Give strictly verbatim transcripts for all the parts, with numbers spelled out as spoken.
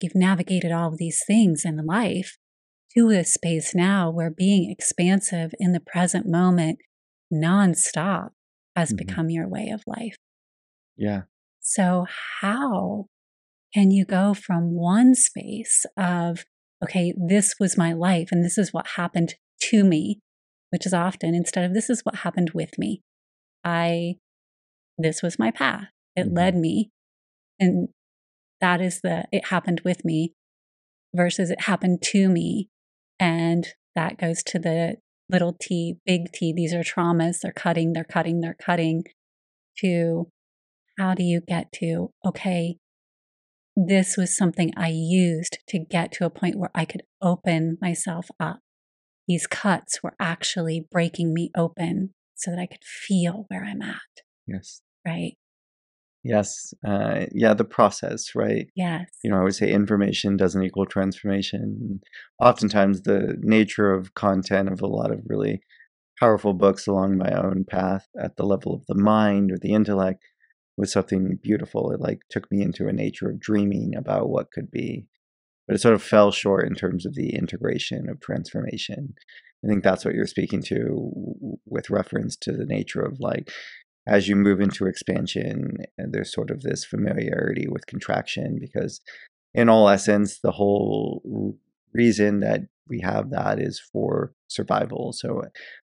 you've navigated all of these things in life to a space now where being expansive in the present moment nonstop has mm-hmm. become your way of life. Yeah. So how can you go from one space of, okay, this was my life and this is what happened to me, which is often instead of this is what happened with me, I, this was my path. It mm-hmm. led me. And that is the, it happened with me versus it happened to me. And that goes to the little T, big T. These are traumas. They're cutting, they're cutting, they're cutting to how do you get to, okay, this was something I used to get to a point where I could open myself up. These cuts were actually breaking me open so that I could feel where I'm at. Yes. Right. Yes. Uh, yeah. The process, right? Yes. You know, I always say information doesn't equal transformation. Oftentimes the nature of content of a lot of really powerful books along my own path at the level of the mind or the intellect was something beautiful. It like took me into a nature of dreaming about what could be, but it sort of fell short in terms of the integration of transformation. I think that's what you're speaking to with reference to the nature of like, as you move into expansion, there's sort of this familiarity with contraction, because in all essence, the whole reason that we have that is for survival. So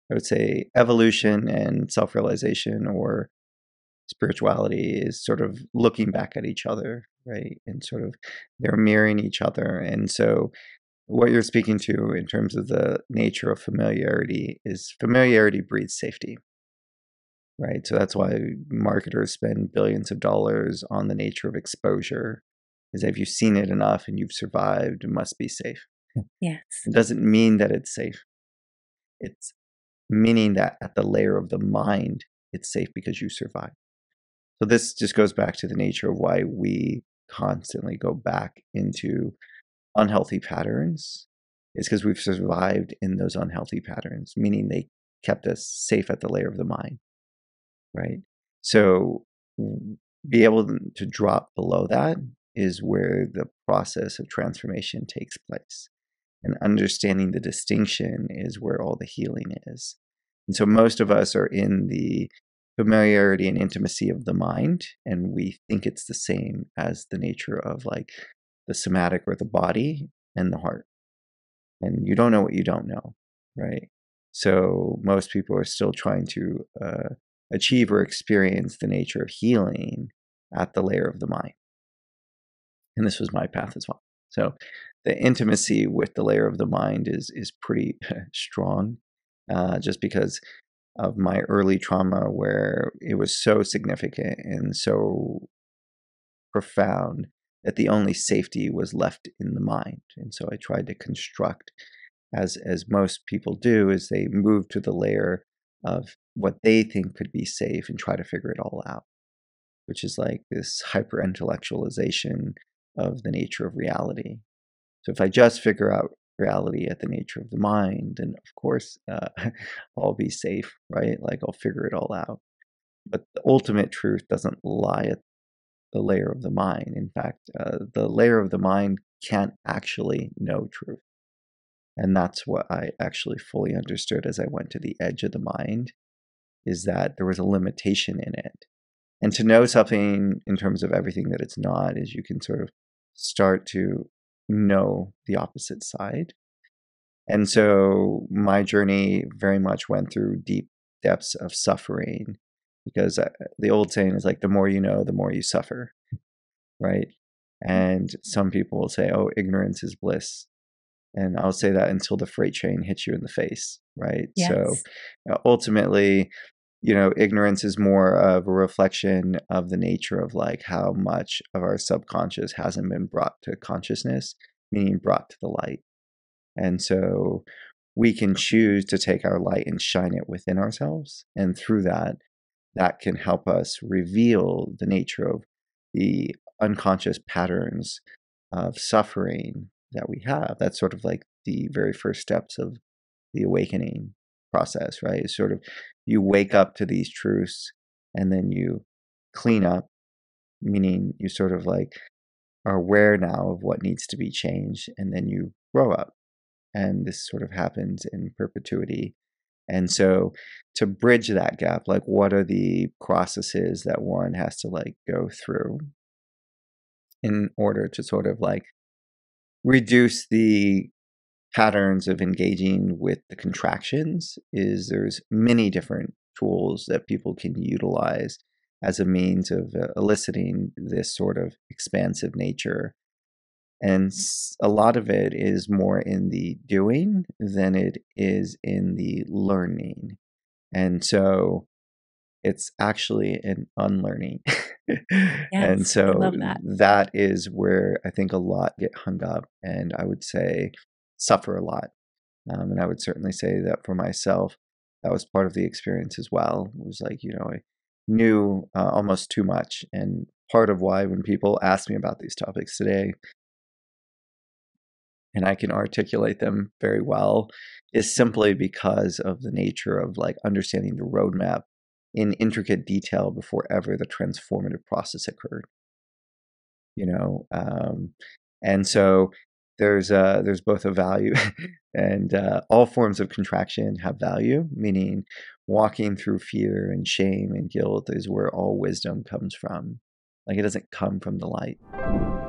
I would say evolution and self-realization or spirituality is sort of looking back at each other, right? And sort of they're mirroring each other. And so what you're speaking to in terms of the nature of familiarity is familiarity breeds safety. Right. So that's why marketers spend billions of dollars on the nature of exposure, is if you've seen it enough and you've survived, it must be safe. Yes. It doesn't mean that it's safe. It's meaning that at the layer of the mind, it's safe because you survived. So this just goes back to the nature of why we constantly go back into unhealthy patterns. It's because we've survived in those unhealthy patterns, meaning they kept us safe at the layer of the mind. Right. So be able to drop below that is where the process of transformation takes place. And understanding the distinction is where all the healing is. And so most of us are in the familiarity and intimacy of the mind, and we think it's the same as the nature of like the somatic or the body and the heart. And you don't know what you don't know. Right. So most people are still trying to, uh, achieve or experience the nature of healing at the layer of the mind. And this was my path as well. So the intimacy with the layer of the mind is is pretty strong, uh, just because of my early trauma where it was so significant and so profound that the only safety was left in the mind. And so I tried to construct, as as most people do, is they move to the layer of what they think could be safe and try to figure it all out, which is like this hyper-intellectualization of the nature of reality. So if I just figure out reality at the nature of the mind, then of course uh, I'll be safe, right? Like I'll figure it all out. But the ultimate truth doesn't lie at the layer of the mind. In fact, uh, the layer of the mind can't actually know truth. And that's what I actually fully understood as I went to the edge of the mind, is that there was a limitation in it. And to know something in terms of everything that it's not is you can sort of start to know the opposite side. And so my journey very much went through deep depths of suffering, because I, the old saying is like, the more you know, the more you suffer, right? And some people will say, oh, ignorance is bliss. And I'll say that until the freight train hits you in the face, right? Yes. So uh, ultimately, you know, ignorance is more of a reflection of the nature of like how much of our subconscious hasn't been brought to consciousness, meaning brought to the light. And so we can choose to take our light and shine it within ourselves. And through that, that can help us reveal the nature of the unconscious patterns of suffering that we have. That's sort of like the very first steps of the awakening process, right? It's sort of you wake up to these truths and then you clean up, meaning you sort of like are aware now of what needs to be changed, and then you grow up. And this sort of happens in perpetuity. And so to bridge that gap, like, what are the processes that one has to like go through in order to sort of like reduce the patterns of engaging with the contractions? Is there's many different tools that people can utilize as a means of eliciting this sort of expansive nature. And a lot of it is more in the doing than it is in the learning. And so it's actually an unlearning. Yes, and so that. that is where I think a lot get hung up, and I would say suffer a lot. Um, and I would certainly say that for myself, that was part of the experience as well. It was like, you know, I knew uh, almost too much. And part of why when people ask me about these topics today, and I can articulate them very well, is simply because of the nature of like understanding the roadmap in intricate detail before ever the transformative process occurred, you know? Um, and so there's a, there's both a value and uh, all forms of contraction have value, meaning walking through fear and shame and guilt is where all wisdom comes from. Like, it doesn't come from the light.